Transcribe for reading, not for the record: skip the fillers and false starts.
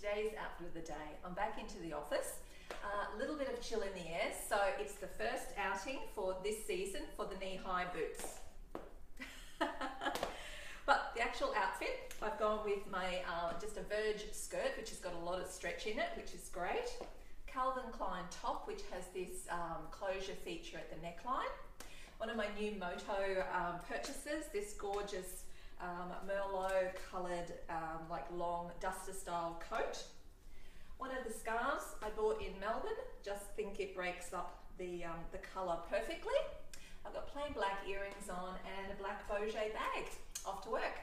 Today's outfit of the day. I'm back into the office. A little bit of chill in the air, so it's the first outing for this season for the knee-high boots. But the actual outfit, I've gone with my just a Verge skirt, which has got a lot of stretch in it, which is great. Calvin Klein top, which has this closure feature at the neckline. One of my new Motto purchases, this gorgeous merlot coloured like long duster style coat. One of the scarves I bought in Melbourne, just think it breaks up the colour perfectly. I've got plain black earrings on and a black Beauje bag. Off to work.